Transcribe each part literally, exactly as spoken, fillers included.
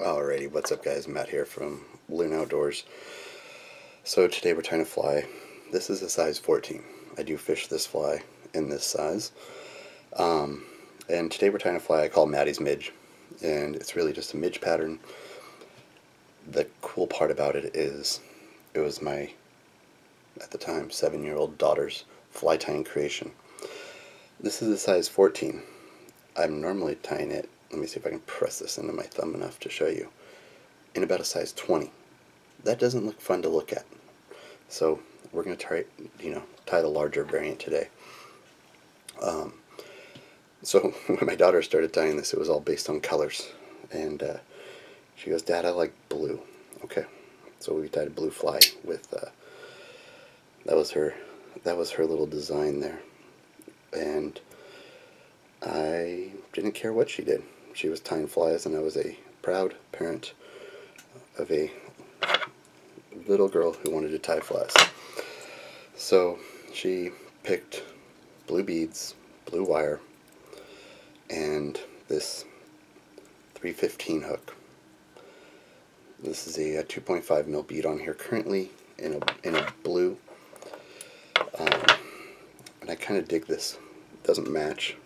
Alrighty, what's up guys, Matt here from Loon Outdoors. So today we're trying to fly. This is a size fourteen. I do fish this fly in this size. Um, and today we're trying to fly, I call Maddie's Midge. And it's really just a midge pattern. The cool part about it is, it was my, at the time, seven-year-old daughter's fly tying creation. This is a size fourteen. I'm normally tying it, let me see if I can press this into my thumb enough to show you, in about a size twenty. That doesn't look fun to look at. So we're going to try, you know, tie the larger variant today. Um, so when my daughter started tying this, it was all based on colors. And uh, she goes, Dad, I like blue. Okay. So we tied a blue fly with, uh, that was her, that was her little design there. And I didn't care what she did. She was tying flies, and I was a proud parent of a little girl who wanted to tie flies. So she picked blue beads, blue wire, and this three fifteen hook. This is a two point five mil bead on here currently in a, in a blue. Um, and I kind of dig this. It doesn't match.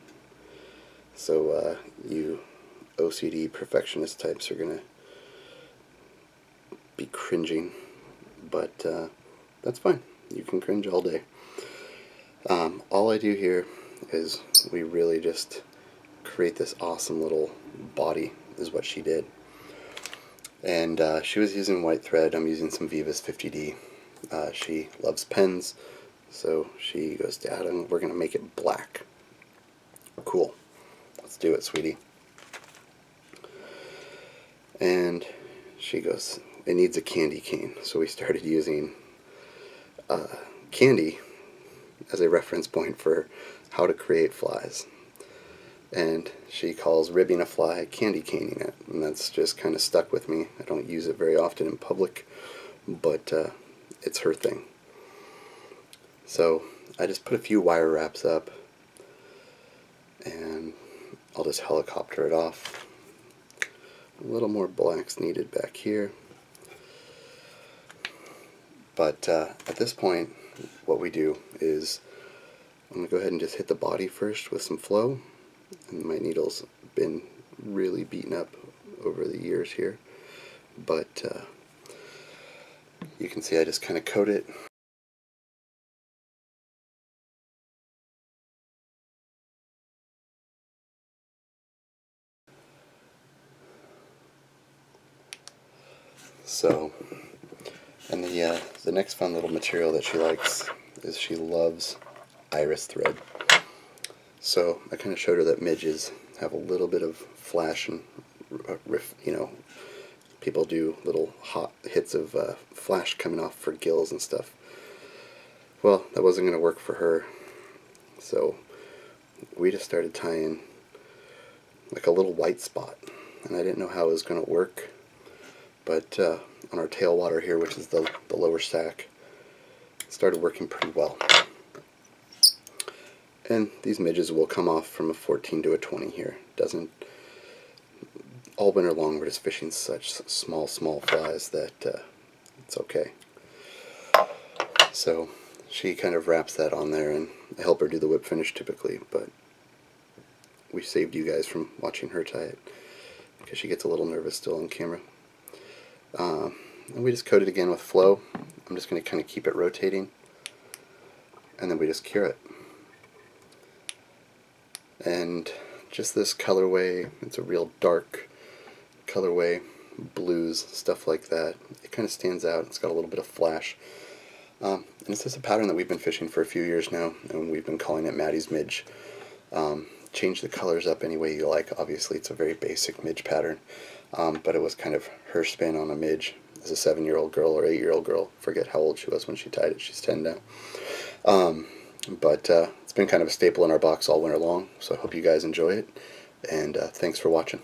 So uh, you O C D perfectionist types are going to be cringing, but uh, that's fine. You can cringe all day. Um, all I do here is we really just create this awesome little body is what she did. And uh, she was using white thread. I'm using some Viva's fifty D. Uh, she loves pens, so she goes, Dad, and we're going to make it black. Cool. Let's do it, sweetie. And she goes, it needs a candy cane. So we started using uh, candy as a reference point for how to create flies. And she calls ribbing a fly candy caning it. And that's just kind of stuck with me. I don't use it very often in public, but uh, it's her thing. So I just put a few wire wraps up and I'll just helicopter it off. A little more black's needed back here. But uh, at this point, what we do is, I'm going to go ahead and just hit the body first with some flow. And my needle's been really beaten up over the years here. But uh, you can see I just kind of coat it. So, and the, uh, the next fun little material that she likes is she loves iris thread. So I kind of showed her that midges have a little bit of flash and, riff, you know, people do little hot hits of uh, flash coming off for gills and stuff. Well, that wasn't going to work for her. So we just started tying like a little white spot, and I didn't know how it was going to work. But uh, on our tailwater here, which is the, the lower stack, it started working pretty well. And these midges will come off from a fourteen to a twenty here. Doesn't all winter long we're just fishing such small, small flies that uh, it's okay. So she kind of wraps that on there, and I help her do the whip finish typically, but we saved you guys from watching her tie it because she gets a little nervous still on camera. Um, and we just coat it again with flow. I'm just going to kind of keep it rotating, and then we just cure it. And just this colorway, it's a real dark colorway, blues, stuff like that. It kind of stands out. It's got a little bit of flash. Um, and it's just a pattern that we've been fishing for a few years now, and we've been calling it Maddie's Midge. Um, change the colors up any way you like. Obviously, it's a very basic midge pattern. Um, but it was kind of her spin on a midge as a seven-year-old girl or eight-year-old girl. Forget how old she was when she tied it. She's ten now. Um, but uh, it's been kind of a staple in our box all winter long, so I hope you guys enjoy it, and uh, thanks for watching.